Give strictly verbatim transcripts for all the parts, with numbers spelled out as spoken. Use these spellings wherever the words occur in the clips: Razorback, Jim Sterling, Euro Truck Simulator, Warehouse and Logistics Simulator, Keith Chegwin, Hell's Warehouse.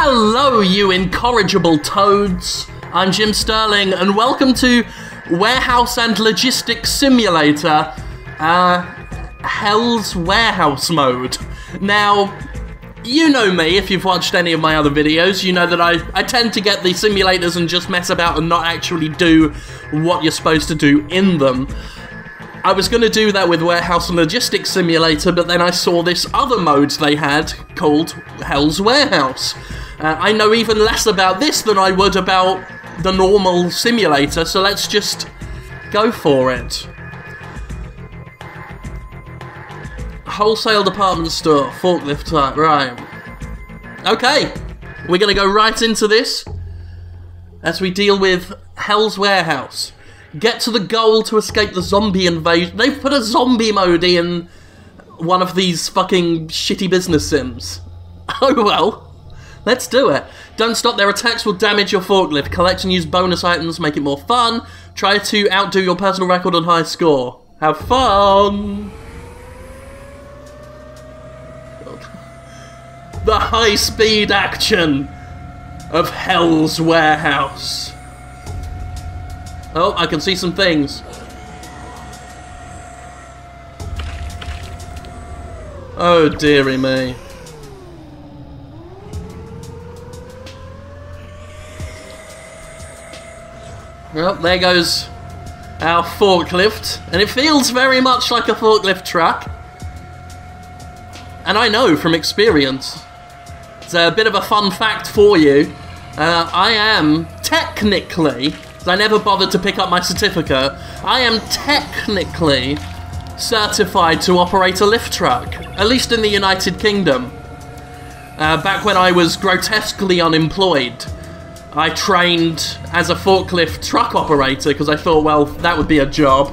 Hello, you incorrigible toads. I'm Jim Sterling, and welcome to Warehouse and Logistics Simulator, uh, Hell's Warehouse mode. Now, you know me, if you've watched any of my other videos, you know that I, I tend to get the simulators and just mess about and not actually do what you're supposed to do in them. I was going to do that with Warehouse and Logistics Simulator, but then I saw this other mode they had called Hell's Warehouse. Uh, I know even less about this than I would about the normal simulator, so let's just go for it. Wholesale department store, forklift type, right. Okay, we're going to go right into this as we deal with Hell's Warehouse. Get to the goal to escape the zombie invasion. They've put a zombie mode in one of these fucking shitty business sims. Oh well. Let's do it. Don't stop. Their attacks will damage your forklift. Collect and use bonus items. Make it more fun. Try to outdo your personal record on high score. Have fun. The high-speed action of Hell's Warehouse. Oh, I can see some things. Oh, dearie me. Well, there goes our forklift. And it feels very much like a forklift truck. And I know from experience. It's a bit of a fun fact for you. Uh, I am technically... I never bothered to pick up my certificate. I am technically certified to operate a lift truck, at least in the United Kingdom. Uh, back when I was grotesquely unemployed, I trained as a forklift truck operator because I thought, well, that would be a job.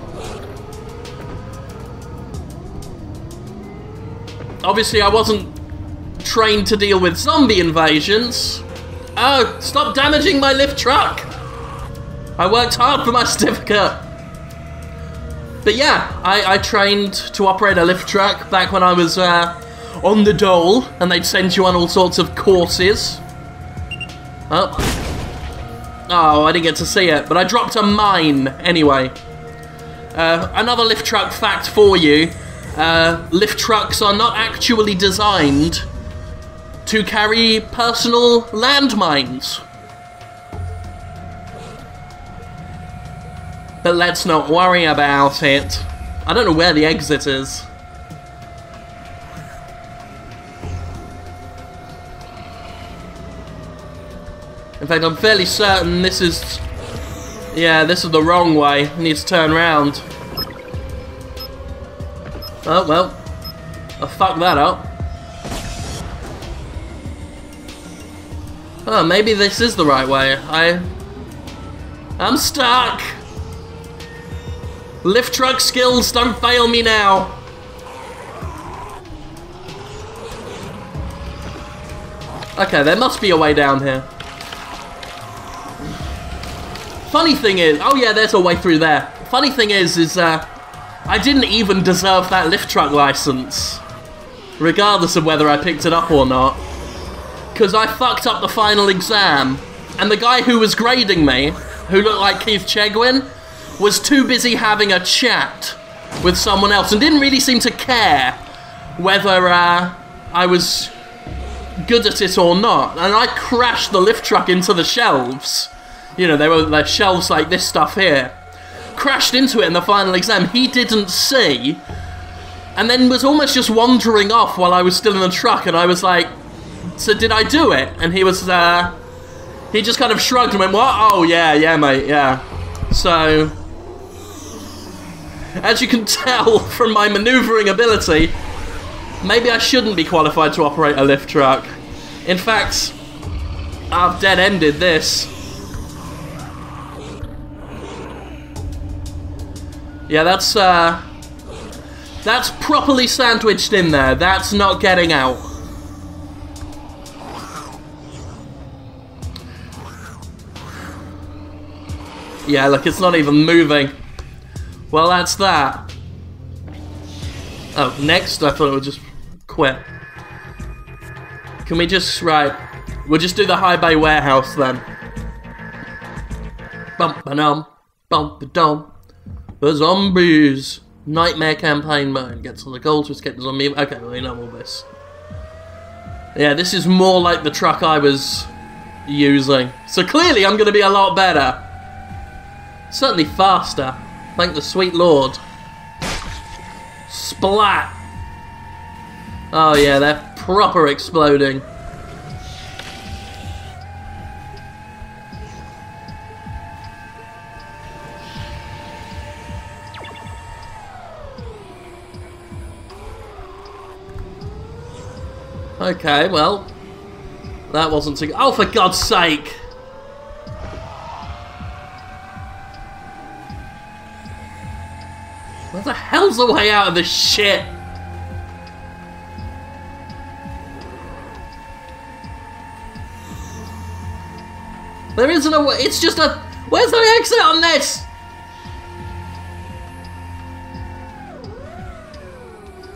Obviously, I wasn't trained to deal with zombie invasions. Oh, stop damaging my lift truck! I worked hard for my certificate. But yeah, I, I trained to operate a lift truck back when I was uh, on the dole, and they'd send you on all sorts of courses. Oh. Oh, I didn't get to see it, but I dropped a mine anyway. Uh, another lift truck fact for you. Uh, lift trucks are not actually designed to carry personal landmines. But let's not worry about it. I don't know where the exit is. In fact, I'm fairly certain this is... Yeah, this is the wrong way. I need to turn round. Oh, well. I fucked that up. Oh, maybe this is the right way. I... I'm stuck! Lift truck skills, don't fail me now. Okay, there must be a way down here. Funny thing is, oh yeah, there's a way through there. Funny thing is, is uh, I didn't even deserve that lift truck license, regardless of whether I picked it up or not, because I fucked up the final exam, and the guy who was grading me, who looked like Keith Chegwin, was too busy having a chat with someone else and didn't really seem to care whether uh, I was good at it or not. And I crashed the lift truck into the shelves. You know, they were like shelves like this stuff here. Crashed into it in the final exam. He didn't see, and then was almost just wandering off while I was still in the truck. And I was like, so did I do it? And he was, uh, he just kind of shrugged and went, what? Oh, yeah, yeah, mate, yeah. So... as you can tell from my maneuvering ability, maybe I shouldn't be qualified to operate a lift truck. In fact, I've dead-ended this. Yeah, that's, uh... that's properly sandwiched in there. That's not getting out. Yeah, look, it's not even moving. Well, that's that. Oh, next? I thought it would just quit. Can we just... Right. We'll just do the high bay warehouse then. Bump-a-dum, bump-a-dum. The zombies. Nightmare campaign mode. Get to the goal to escape the zombie. Okay, well, we know all this. Yeah, this is more like the truck I was using. So clearly I'm going to be a lot better. Certainly faster. Thank the sweet Lord. Splat. Oh yeah, they're proper exploding. Okay, well, that wasn't too... Oh, for God's sake! Where the hell's the way out of this shit? There isn't a way... It's just a... Where's the exit on this?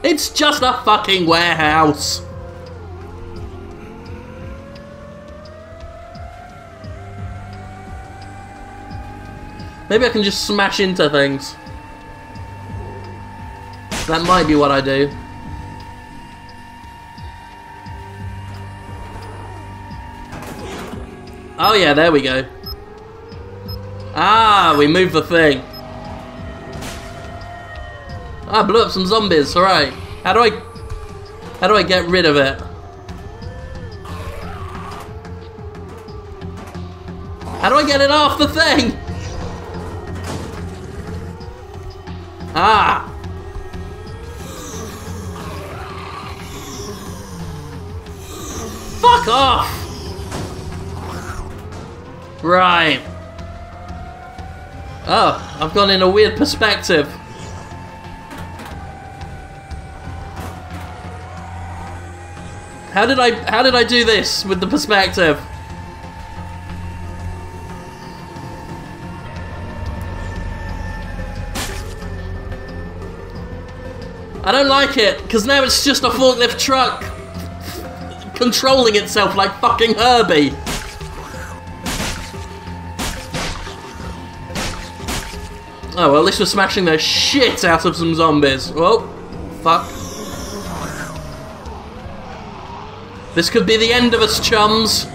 It's just a fucking warehouse. Maybe I can just smash into things. That might be what I do. Oh yeah, there we go. Ah, we moved the thing. I blew up some zombies, alright. How do I... How do I get rid of it? How do I get it off the thing? Ah! Fuck off! Right. Oh, I've gone in a weird perspective. How did I, how did I do this with the perspective? I don't like it, because now it's just a forklift truck controlling itself like fucking Herbie. Oh, well, at least we're smashing the shit out of some zombies. Oh, fuck. This could be the end of us, chums.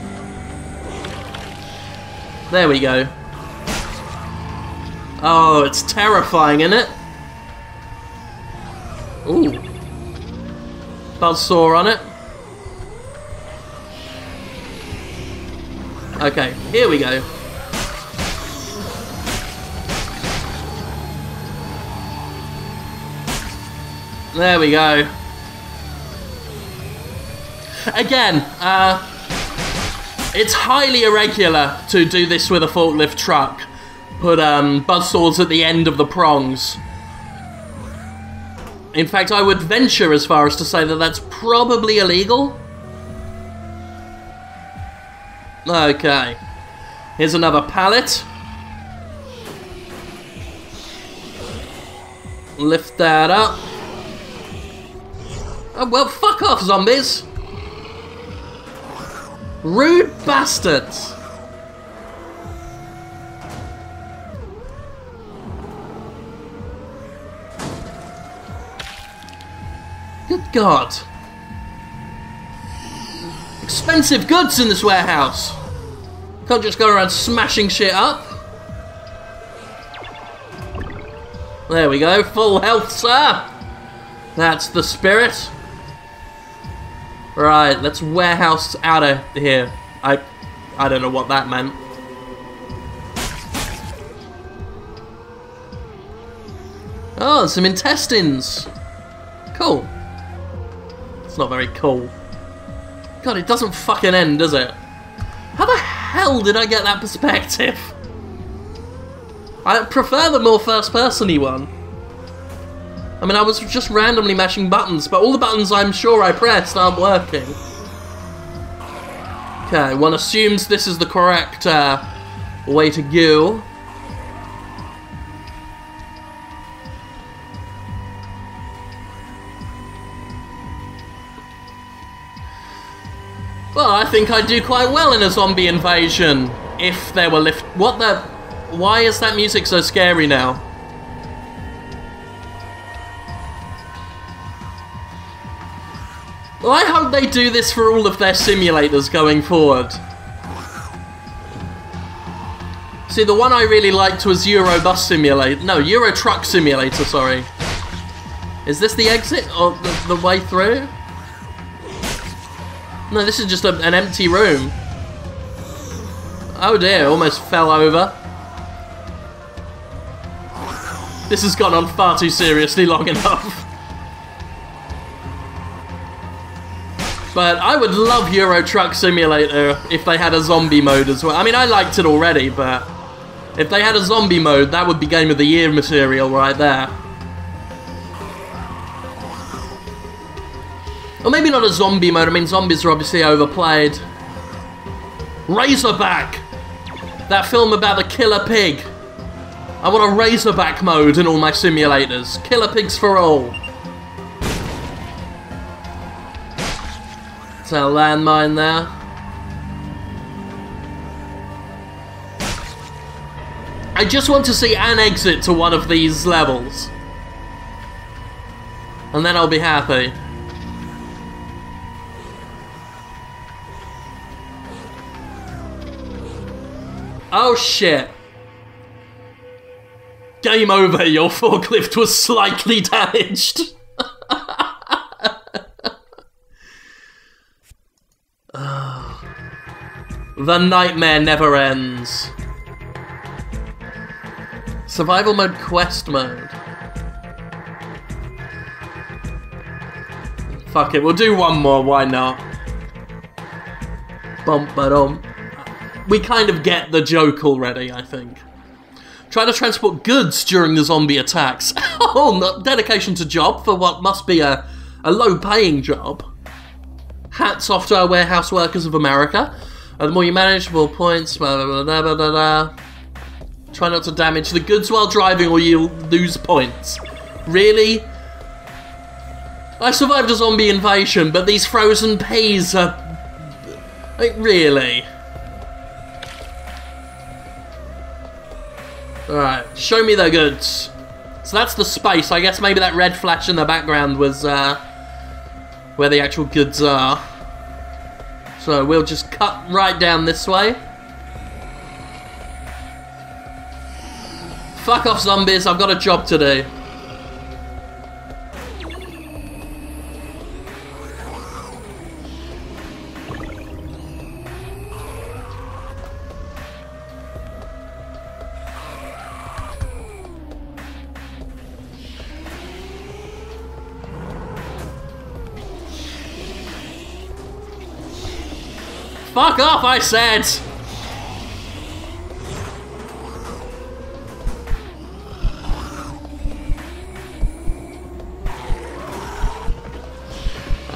There we go. Oh, it's terrifying, isn't it? Ooh. Buzzsaw on it. Okay, here we go. There we go. Again, uh, it's highly irregular to do this with a forklift truck. Put um, buzzsaws at the end of the prongs. In fact, I would venture as far as to say that that's probably illegal. Okay. Here's another pallet. Lift that up. Oh, well, fuck off, zombies. Rude bastards. Good God. Expensive goods in this warehouse. Can't just go around smashing shit up. There we go. Full health, sir. That's the spirit. Right, let's warehouse out of here. I, I don't know what that meant. Oh, some intestines. Cool. It's not very cool. God, it doesn't fucking end, does it? How the hell did I get that perspective? I prefer the more first-person-y one. I mean, I was just randomly mashing buttons, but all the buttons I'm sure I pressed aren't working. Okay, one assumes this is the correct uh, way to go. I think I'd do quite well in a zombie invasion if there were lift. What the? Why is that music so scary now? Well, I hope they do this for all of their simulators going forward. See, the one I really liked was Euro Bus Simulator. No, Euro Truck Simulator, sorry. Is this the exit or the, the way through? No, this is just a, an empty room. Oh dear, almost fell over. This has gone on far too seriously long enough. But I would love Euro Truck Simulator if they had a zombie mode as well. I mean, I liked it already, but if they had a zombie mode, that would be Game of the Year material right there. Or maybe not a zombie mode. I mean, zombies are obviously overplayed. Razorback! That film about the killer pig. I want a Razorback mode in all my simulators. Killer pigs for all. It's a landmine there. I just want to see an exit to one of these levels. And then I'll be happy. Oh shit. Game over, your forklift was slightly damaged. The nightmare never ends. Survival mode, quest mode. Fuck it, we'll do one more, why not? Bum ba dum. We kind of get the joke already, I think. Try to transport goods during the zombie attacks. Oh, no, dedication to job for what must be a, a low-paying job. Hats off to our warehouse workers of America. Uh, the more you manage, more points, blah, blah, blah, blah, blah, blah. Try not to damage the goods while driving or you'll lose points. Really? I survived a zombie invasion, but these frozen peas are... Like, really? Alright, show me the goods. So that's the space. I guess maybe that red flash in the background was uh, where the actual goods are. So we'll just cut right down this way. Fuck off, zombies, I've got a job to do. Fuck off, I said!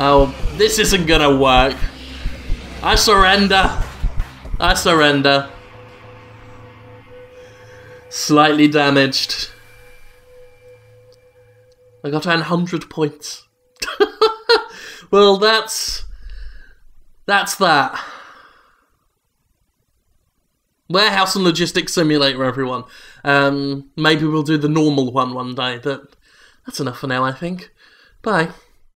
Oh, this isn't gonna work. I surrender. I surrender. Slightly damaged. I got one hundred points. Well, that's... That's that. Warehouse and Logistics Simulator, everyone. Um, maybe we'll do the normal one one day, but that's enough for now, I think. Bye.